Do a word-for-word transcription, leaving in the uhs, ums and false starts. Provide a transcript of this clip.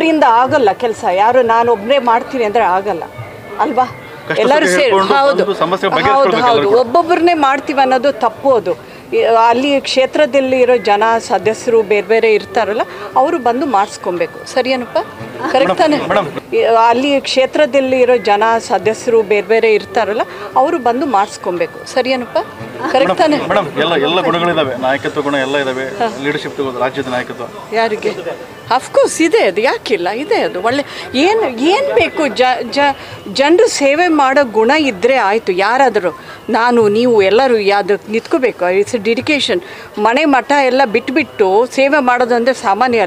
ಒಬ್ಬರಿಂದ ಆಗಲ್ಲ ಕೆಲಸ, ಯಾರು ನಾನು ಒಬ್ಬನೇ ಮಾಡ್ತೀನಿ ಅಂದರೆ ಆಗಲ್ಲ ಅಲ್ವಾ, ಎಲ್ಲರೂ ಸೇರಿ. ಹೌದು ಹೌದು ಹೌದು ಒಬ್ಬೊಬ್ಬರನ್ನೇ ಮಾಡ್ತೀವಿ ಅನ್ನೋದು ತಪ್ಪು. ಅದು ಅಲ್ಲಿ ಕ್ಷೇತ್ರದಲ್ಲಿ ಇರೋ ಜನ ಸದಸ್ಯರು ಬೇರೆ ಬೇರೆ ಇರ್ತಾರಲ್ಲ, ಅವರು ಬಂದು ಮಾಡಿಸ್ಕೊಬೇಕು. ಸರಿಯೇನಪ್ಪ, ಕರೆಕ್ಟ್ ತಾನೆ? ಅಲ್ಲಿ ಕ್ಷೇತ್ರದಲ್ಲಿ ಇರೋ ಜನ ಸದಸ್ಯರು ಬೇರೆ ಬೇರೆ ಇರ್ತಾರಲ್ಲ, ಅವರು ಬಂದು ಮಾಡಿಸ್ಕೊಬೇಕು. ಸರಿಯೇನಪ್ಪ, ಕರೆಕ್ಟ್ ತಾನೆ? ಎಲ್ಲ ಎಲ್ಲ ಗುಣಗಳಿದ್ದಾವೆ, ನಾಯಕತ್ವ ಗುಣ ಎಲ್ಲ ಇದಾವೆ, ಲೀಡರ್ಶಿಪ್, ರಾಜ್ಯದ ನಾಯಕತ್ವ ಯಾರಿಗೆ ಅಫ್ಕೋರ್ಸ್ ಇದೆ, ಅದು ಯಾಕಿಲ್ಲ, ಇದೆ. ಅದು ಒಳ್ಳೆ ಏನು ಏನು ಬೇಕು, ಜ ಜ ಜನರು ಸೇವೆ ಮಾಡೋ ಗುಣ ಇದ್ದರೆ ಆಯಿತು. ಯಾರಾದರೂ ನಾನು ನೀವು ಎಲ್ಲರೂ ಅದಕ್ಕೆ ನಿಂತ್ಕೋಬೇಕು. It's dedication. ಮನೆ ಮಠ ಎಲ್ಲ ಬಿಟ್ಬಿಟ್ಟು ಸೇವೆ ಮಾಡೋದು ಅಂದರೆ ಸಾಮಾನ್ಯ ಅಲ್ಲ.